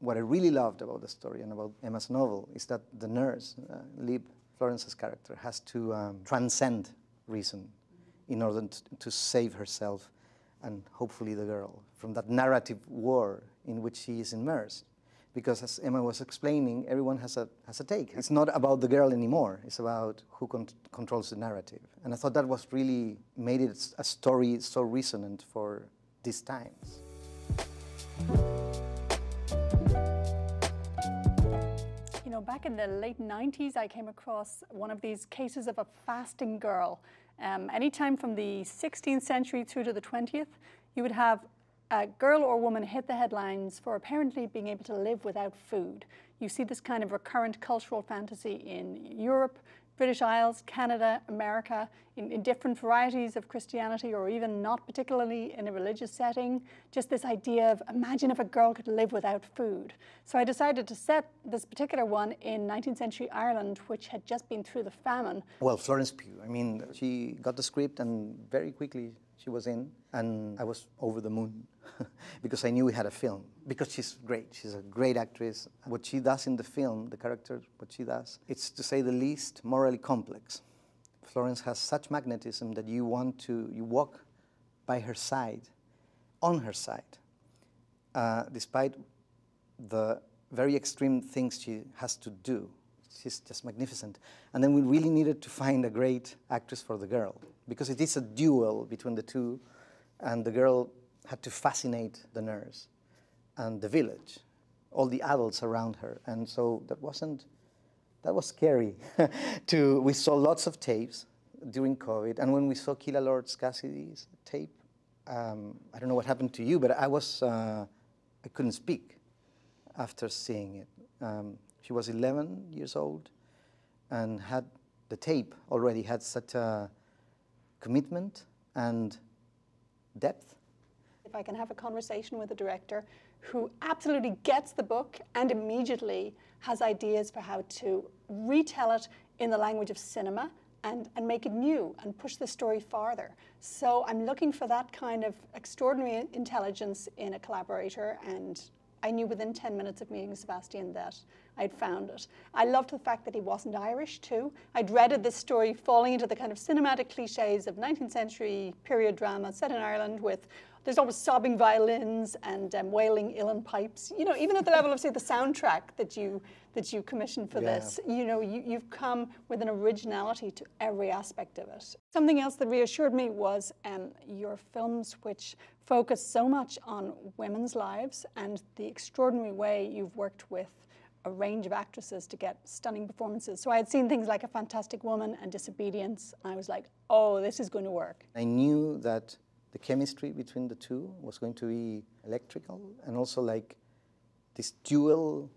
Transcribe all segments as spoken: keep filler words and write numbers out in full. what I really loved about the story and about Emma's novel is that the nurse, uh, Lib, Florence's character, has to um, transcend reason in order to save herself and hopefully the girl from that narrative war in which she is immersed. Because as Emma was explaining, everyone has a, has a take. It's not about the girl anymore. It's about who con controls the narrative. And I thought that was really made it a story so resonant for these times. You know, back in the late nineties, I came across one of these cases of a fasting girl. Um, anytime from the sixteenth century through to the twentieth, you would have a girl or woman hit the headlines for apparently being able to live without food. You see this kind of recurrent cultural fantasy in Europe, British Isles, Canada, America, in, in different varieties of Christianity, or even not particularly in a religious setting. Just this idea of, imagine if a girl could live without food. So I decided to set this particular one in nineteenth century Ireland, which had just been through the famine. Well, Florence Pugh, I mean, she got the script and very quickly she was in, and I was over the moon because I knew we had a film. Because she's great, she's a great actress. What she does in the film, the character, what she does, it's to say the least morally complex. Florence has such magnetism that you want to, you walk by her side, on her side, uh, despite the very extreme things she has to do. She's just magnificent. And then we really needed to find a great actress for the girl, because it is a duel between the two, and the girl had to fascinate the nurse and the village, all the adults around her. And so that wasn't, that was scary. to, we saw lots of tapes during COVID, and when we saw Keela Lords Cassidy's tape, um, I don't know what happened to you, but I was, uh, I couldn't speak after seeing it. Um, she was eleven years old and had the tape already had such a commitment and depth. If I can have a conversation with a director who absolutely gets the book and immediately has ideas for how to retell it in the language of cinema and, and make it new and push the story farther. So I'm looking for that kind of extraordinary intelligence in a collaborator, and I knew within ten minutes of meeting Sebastián that I'd found it. I loved the fact that he wasn't Irish, too. I dreaded this story falling into the kind of cinematic cliches of nineteenth century period drama set in Ireland with, there's always sobbing violins and um, wailing Uilleann pipes. You know, even at the level of, say, the soundtrack that you, that you commissioned for yeah. this, you know, you, you've come with an originality to every aspect of it. Something else that reassured me was um, your films, which focus so much on women's lives and the extraordinary way you've worked with a range of actresses to get stunning performances. So I had seen things like A Fantastic Woman and Disobedience, and I was like, oh, this is going to work. I knew that the chemistry between the two was going to be electrical, and also like this dual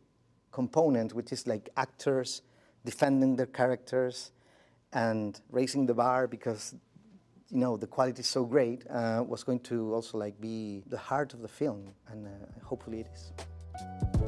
component, which is like actors defending their characters and raising the bar because, you know, the quality is so great, uh, was going to also like be the heart of the film, and uh, hopefully it is.